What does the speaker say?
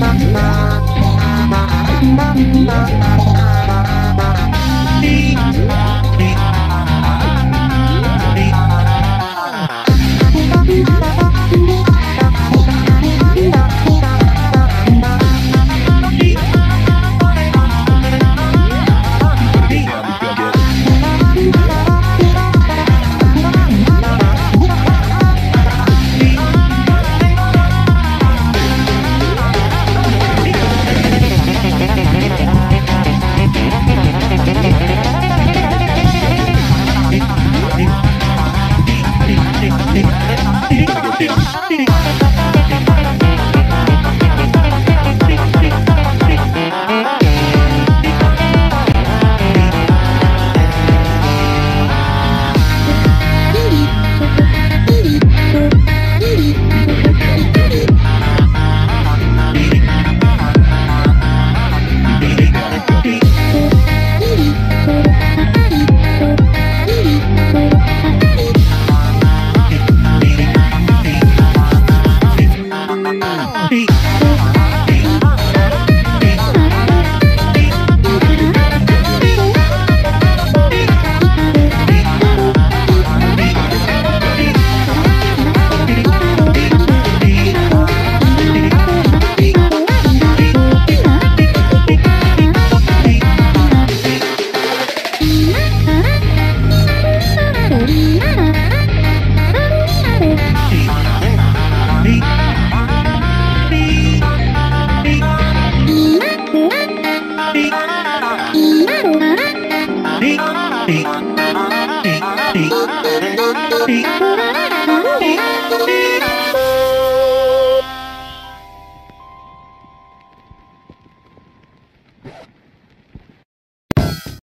Mama, mama, mama.